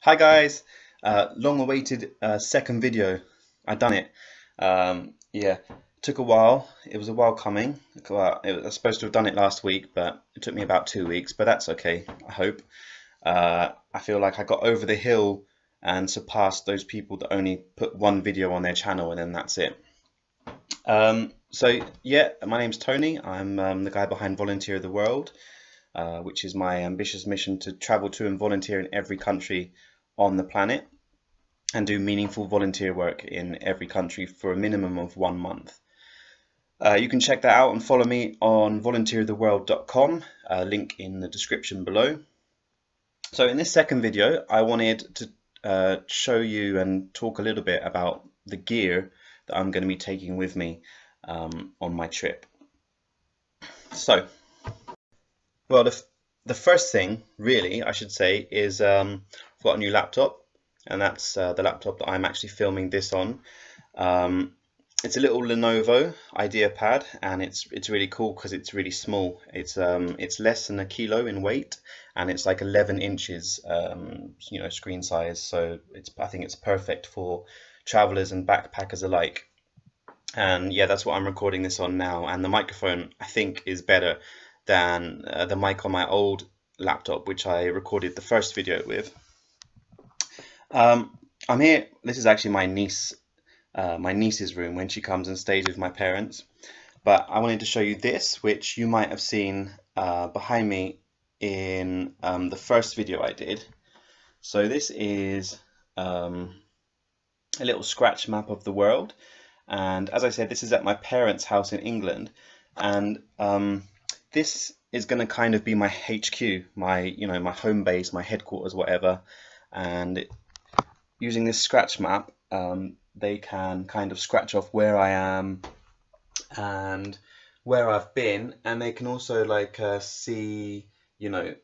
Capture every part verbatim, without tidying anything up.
Hi guys, uh, long awaited uh, second video. I done it. Um, yeah, took a while. It was a while coming. It was, I was supposed to have done it last week, but it took me about two weeks. But that's okay. I hope. Uh, I feel like I got over the hill and surpassed those people that only put one video on their channel and then that's it. Um, so yeah, my name's Tony. I'm um, the guy behind Volunteer the World, uh, which is my ambitious mission to travel to and volunteer in every country on the planet and do meaningful volunteer work in every country for a minimum of one month. Uh, you can check that out and follow me on volunteer the world dot com, uh, link in the description below. So in this second video, I wanted to uh, show you and talk a little bit about the gear that I'm going to be taking with me um, on my trip. So, well, the, the first thing, really, I should say, is um, I've got a new laptop, and that's uh, the laptop that I'm actually filming this on. Um, it's a little Lenovo IdeaPad, and it's it's really cool because it's really small. It's um it's less than a kilo in weight, and it's like eleven inches, um, you know, screen size. So it's I think it's perfect for travelers and backpackers alike. And yeah, that's what I'm recording this on now. And the microphone, I think, is better than uh, the mic on my old laptop, which I recorded the first video with. Um, I'm here. This is actually my niece, uh, my niece's room when she comes and stays with my parents. But I wanted to show you this, which you might have seen uh, behind me in um, the first video I did. So this is um, a little scratch map of the world, and as I said, this is at my parents' house in England, and um, this is going to kind of be my H Q, my you know my home base, my headquarters, whatever. And it, using this scratch map, um, they can kind of scratch off where I am and where I've been, and they can also like uh, see you know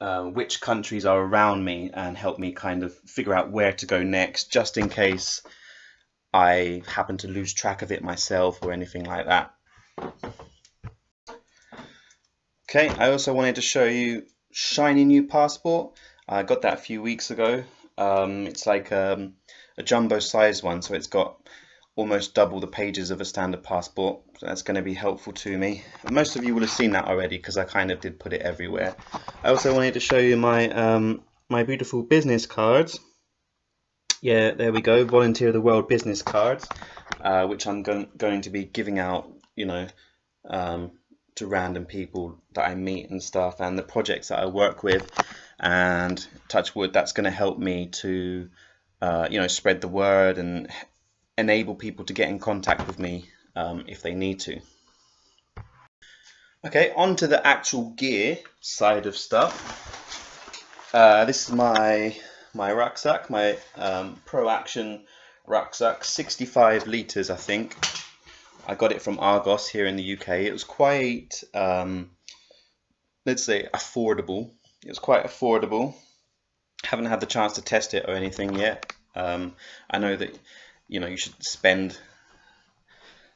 Uh, which countries are around me and help me kind of figure out where to go next, just in case I happen to lose track of it myself or anything like that. Okay, I also wanted to show you shiny new passport. I got that a few weeks ago. Um, it's like um, a jumbo size one, so it's got almost double the pages of a standard passport, so that's going to be helpful to me. Most of you will have seen that already because I kind of did put it everywhere. I also wanted to show you my um, my beautiful business cards. Yeah, there we go, Volunteer the World business cards, uh, which I'm go going to be giving out, you know, um, to random people that I meet and stuff, and the projects that I work with. And touch wood, that's going to help me to, uh, you know, spread the word and enable people to get in contact with me um, if they need to. Okay, on to the actual gear side of stuff. Uh, this is my my rucksack, my um, Pro Action rucksack, sixty-five litres I think. I got it from Argos here in the U K. It was quite, um, let's say, affordable. It was quite affordable. Haven't had the chance to test it or anything yet. Um, I know that you know, you should spend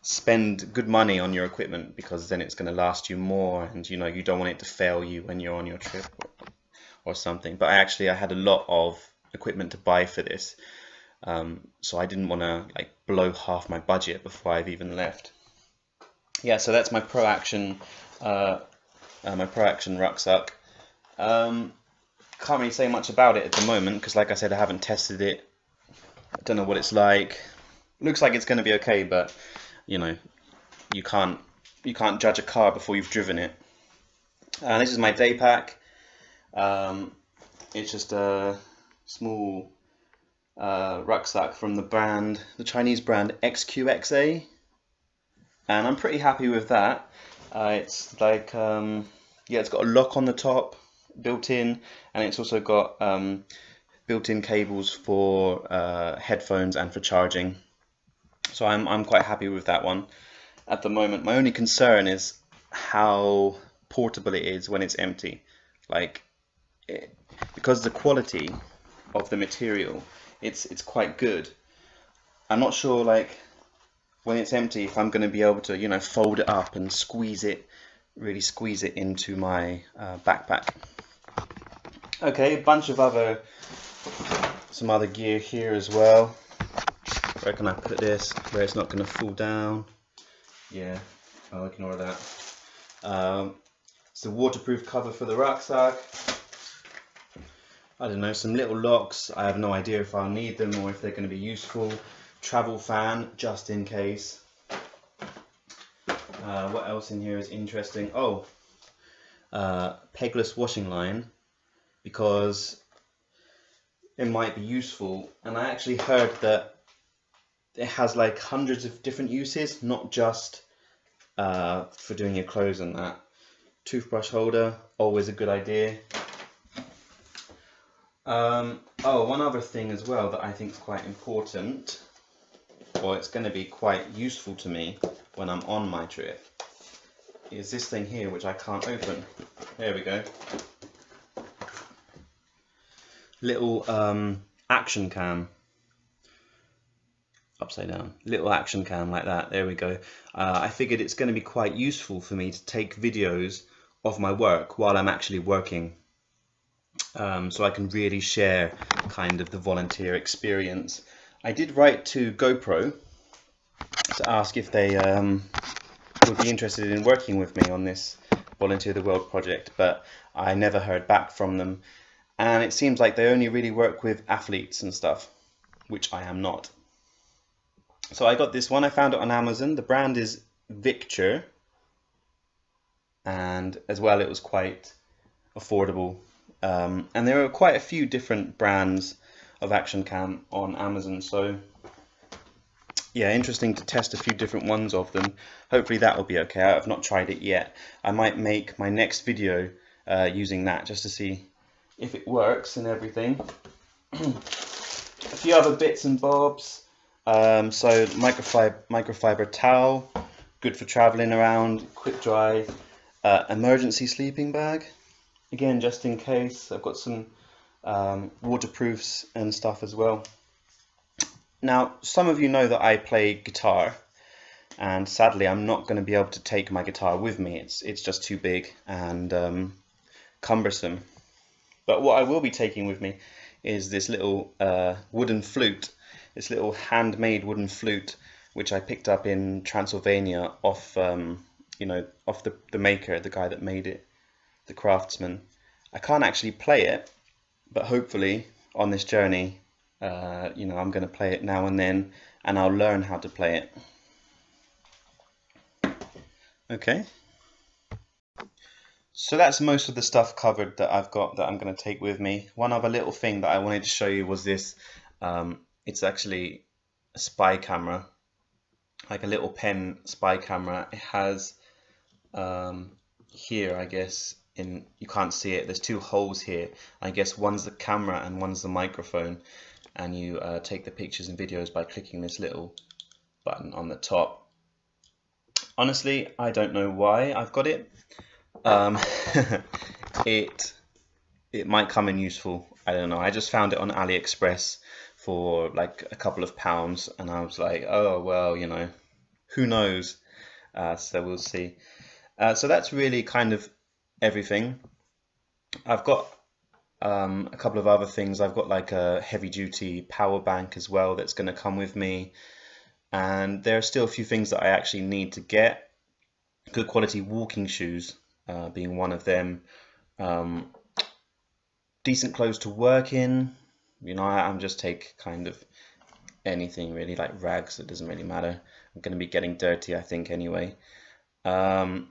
spend good money on your equipment because then it's going to last you more, and you know you don't want it to fail you when you're on your trip or, or something. But I actually I had a lot of equipment to buy for this, um, so I didn't want to like blow half my budget before I've even left. Yeah, so that's my Pro Action, uh, uh, my Pro Action rucksack. Um, can't really say much about it at the moment because, like I said, I haven't tested it. I don't know what it's like. Looks like it's going to be okay, but you know, you can't you can't judge a car before you've driven it. Uh, this is my day pack. Um, it's just a small uh, rucksack from the brand, the Chinese brand X Q X A, and I'm pretty happy with that. Uh, it's like um, yeah, it's got a lock on the top, built in, and it's also got Um, built-in cables for uh, headphones and for charging, so I'm, I'm quite happy with that one at the moment. My only concern is how portable it is when it's empty, like it, because the quality of the material, it's it's quite good. I'm not sure like when it's empty if I'm going to be able to you know fold it up and squeeze it, really squeeze it into my uh, backpack. Okay, a bunch of other some other gear here as well. Where can I put this where it's not going to fall down? Yeah, I'll ignore that. Um, it's a waterproof cover for the rucksack. I don't know, some little locks. I have no idea if I'll need them or if they're going to be useful. Travel fan, just in case. Uh, what else in here is interesting? Oh, uh, pegless washing line, because it might be useful. And I actually heard that it has like hundreds of different uses, not just uh, for doing your clothes and that. Toothbrush holder, always a good idea. Um, oh, one other thing as well that I think is quite important, or it's going to be quite useful to me when I'm on my trip, is this thing here, which I can't open. There we go. Little um, action cam. Upside down. Little action cam like that. There we go. Uh, I figured it's going to be quite useful for me to take videos of my work while I'm actually working. Um, so I can really share kind of the volunteer experience. I did write to GoPro to ask if they um, would be interested in working with me on this Volunteer the World project, but I never heard back from them, and it seems like they only really work with athletes and stuff, which I am not. So I got this one. I found it on Amazon. The brand is Victure, and as well it was quite affordable. Um, and there are quite a few different brands of action cam on Amazon, so yeah, interesting to test a few different ones of them. Hopefully that will be okay. I've not tried it yet. I might make my next video uh, using that just to see if it works and everything. A few other bits and bobs. Um, so microfib microfiber towel, good for traveling around, quick dry, uh, emergency sleeping bag. Again, just in case. I've got some um, waterproofs and stuff as well. Now, some of you know that I play guitar, and sadly I'm not going to be able to take my guitar with me. It's, it's just too big and um, cumbersome. But what I will be taking with me is this little uh, wooden flute, this little handmade wooden flute, which I picked up in Transylvania off, um, you know, off the, the maker, the guy that made it. The craftsman. I can't actually play it, but hopefully on this journey, uh, you know, I'm going to play it now and then, and I'll learn how to play it. Okay. So that's most of the stuff covered that I've got that I'm going to take with me. One other little thing that I wanted to show you was this. Um, it's actually a spy camera, like a little pen spy camera. It has um, here, I guess. In, you can't see it, there's two holes here. I guess one's the camera and one's the microphone, and you uh, take the pictures and videos by clicking this little button on the top. Honestly, I don't know why I've got it. Um, it it might come in useful, I don't know. I just found it on AliExpress for like a couple of pounds, and I was like, oh well, you know, who knows. Uh, so we'll see. Uh, so that's really kind of everything. I've got um, a couple of other things. I've got like a heavy duty power bank as well that's going to come with me, and there are still a few things that I actually need to get. Good quality walking shoes uh, being one of them. Um, decent clothes to work in. You know, I, I'm just take kind of anything really, like rags. It doesn't really matter. I'm going to be getting dirty, I think, anyway. Um,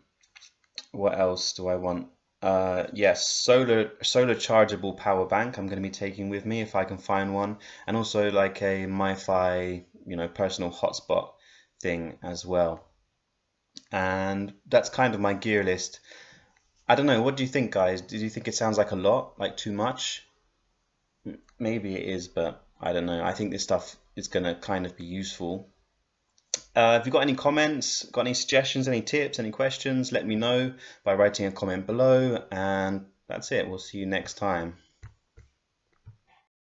What else do I want? Uh, yes, yeah, solar solar chargeable power bank I'm going to be taking with me if I can find one, and also like a MiFi, you know, personal hotspot thing as well. And that's kind of my gear list. I don't know. What do you think, guys? Do you think it sounds like a lot, like too much? Maybe it is, but I don't know. I think this stuff is going to kind of be useful. Uh, if you've got any comments, got any suggestions, any tips, any questions, let me know by writing a comment below, and that's it. We'll see you next time.